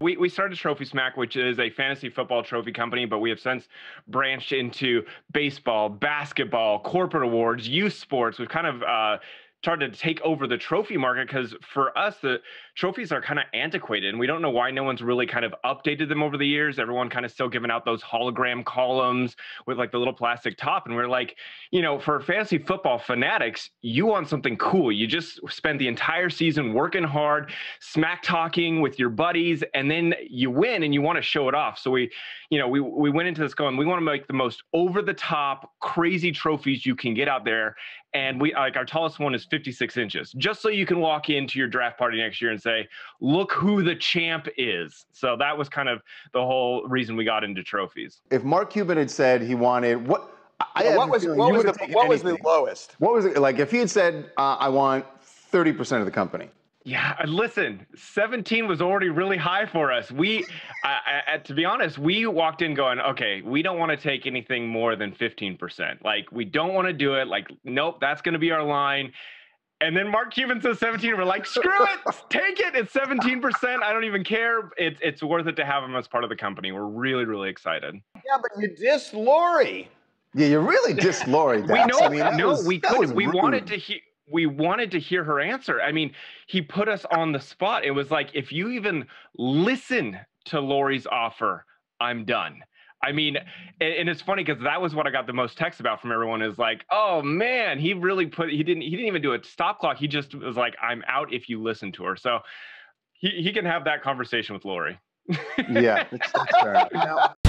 We started Trophy Smack, which is a fantasy football trophy company, but we have since branched into baseball, basketball, corporate awards, youth sports. We've kind of started to take over the trophy market because for us, the trophies are kind of antiquated and we don't know why no one's really kind of updated them over the years. Everyone kind of still giving out those hologram columns with like the little plastic top. And we're like, you know, for fantasy football fanatics, you want something cool. You just spend the entire season working hard, smack talking with your buddies, and then you win and you want to show it off. So we went into this going, we want to make the most over the top, crazy trophies you can get out there. And we like our tallest one is 56 inches, just so you can walk into your draft party next year and say, look who the champ is. So that was kind of the whole reason we got into trophies. If Mark Cuban had said he wanted what was the lowest? What was it like if he had said I want 30% of the company? Yeah, listen, 17 was already really high for us. We, to be honest, we walked in going, okay, we don't want to take anything more than 15%. Like, we don't want to do it. Like, nope, that's going to be our line. And then Mark Cuban says 17. We're like, screw it, take it. It's 17%. I don't even care. It's worth it to have him as part of the company. We're really, really excited. Yeah, but you dissed Lori. Yeah, you really dissed Lori. We know. I mean, we wanted to hear her answer. I mean, he put us on the spot. It was like, if you even listen to Lori's offer, I'm done. I mean, and it's funny because that was what I got the most texts about from everyone is like, oh man, he really he didn't even do a stop clock. He just was like, I'm out if you listen to her. So he can have that conversation with Lori. Yeah. That's fair.